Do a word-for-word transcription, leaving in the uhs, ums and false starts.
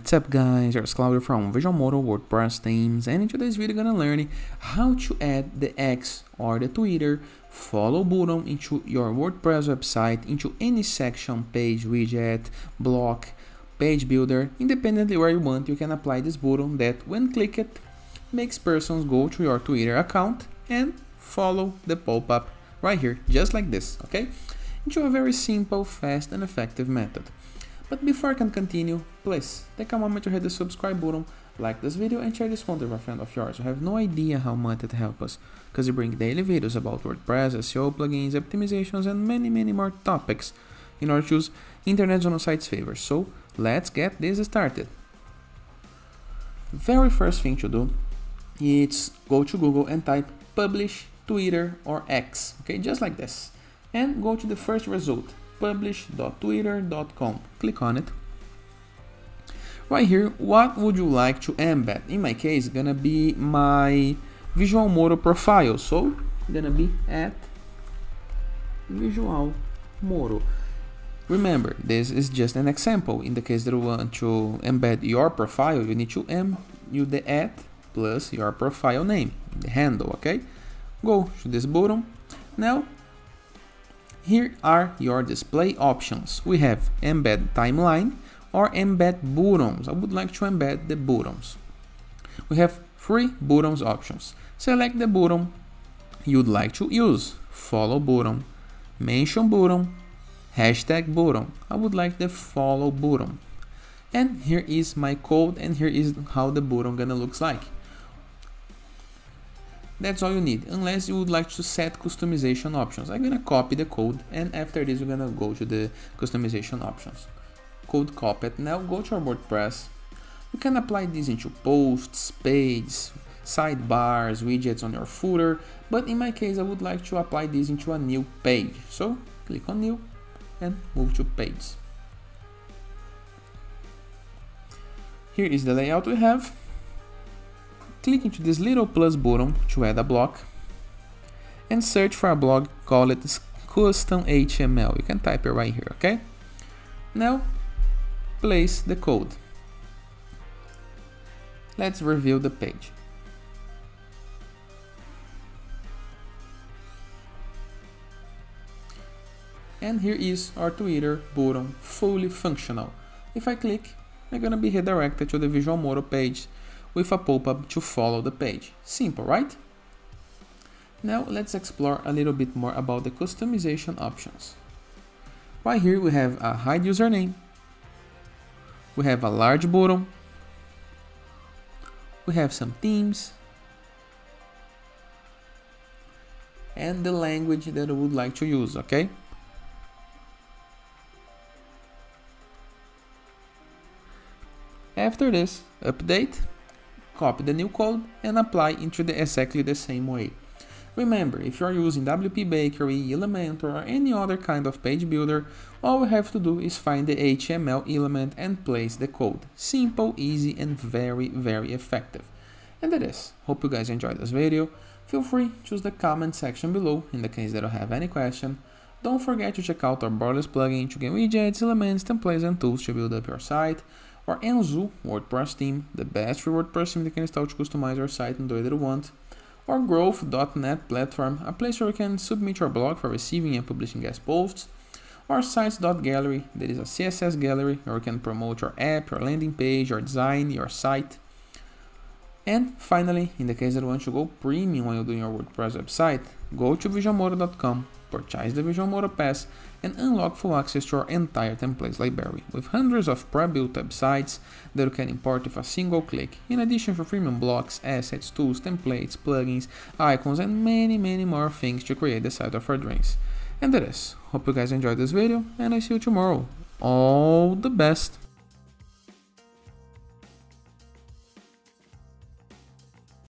What's up guys, it's Claudio from Visualmodo WordPress Themes, and in today's video we're gonna learn how to add the X or the Twitter follow button into your WordPress website, into any section, page, widget, block, page builder. Independently where you want, you can apply this button that when clicked makes persons go to your Twitter account and follow the pop-up right here, just like this, okay? Into a very simple, fast and effective method. But before I can continue, please take a moment to hit the subscribe button, like this video and share this one with a friend of yours. You have no idea how much it helps us, because we bring daily videos about WordPress, S E O, plugins, optimizations and many many more topics in order to choose internet on a site's favor. So let's get this started. Very first thing to do is go to Google and type publish Twitter or X, okay, just like this, and go to the first result, publish dot twitter dot com. Click on it. Right here, what would you like to embed? In my case, gonna be my Visualmodo profile, so gonna be at Visualmodo. Remember, this is just an example. In the case that you want to embed your profile, you need to em you the at plus your profile name, the handle, okay? Go to this button. Now here are your display options. We have embed timeline or embed buttons. I would like to embed the buttons. We have three buttons options. Select the button you'd like to use. Follow button, mention button, hashtag button. I would like the follow button. And here is my code and here is how the button gonna looks like. That's all you need, unless you would like to set customization options. I'm gonna copy the code and after this we're gonna go to the customization options. Code copied. Now go to our WordPress. You can apply this into posts, pages, sidebars, widgets on your footer, but in my case I would like to apply this into a new page. So click on new and move to page. Here is the layout we have. Click into this little plus button to add a block and search for a blog, call it custom H T M L. You can type it right here, okay? Now place the code. Let's review the page. And here is our Twitter button, fully functional. If I click, I'm gonna be redirected to the Visualmodo page with a pop-up to follow the page. Simple, right? Now let's explore a little bit more about the customization options. Right here we have a hide username, we have a large button, we have some themes, and the language that I would like to use, okay? After this, update, copy the new code and apply into the exactly the same way. Remember, if you are using W P Bakery, Elementor or any other kind of page builder, all we have to do is find the H T M L element and place the code. Simple, easy and very, very effective. And that is. Hope you guys enjoyed this video. Feel free to choose the comment section below in the case that you have any question. Don't forget to check out our borderless plugin to get widgets, elements, templates and tools to build up your site. Or Enzo WordPress theme, the best free WordPress theme that you can install to customize your site in the way that you want. Or growth dot net platform, a place where you can submit your blog for receiving and publishing guest posts. Or sites dot gallery, that is a C S S gallery where you can promote your app, your landing page, your design, your site. And finally, in the case that you want to go premium when you're doing your WordPress website, go to Visualmodo dot com, purchase the Visualmodo Pass and unlock full access to our entire templates library with hundreds of pre-built websites that you can import with a single click, in addition to premium blocks, assets, tools, templates, plugins, icons and many many more things to create the site of our dreams. And that is. Hope you guys enjoyed this video and I see you tomorrow. All the best!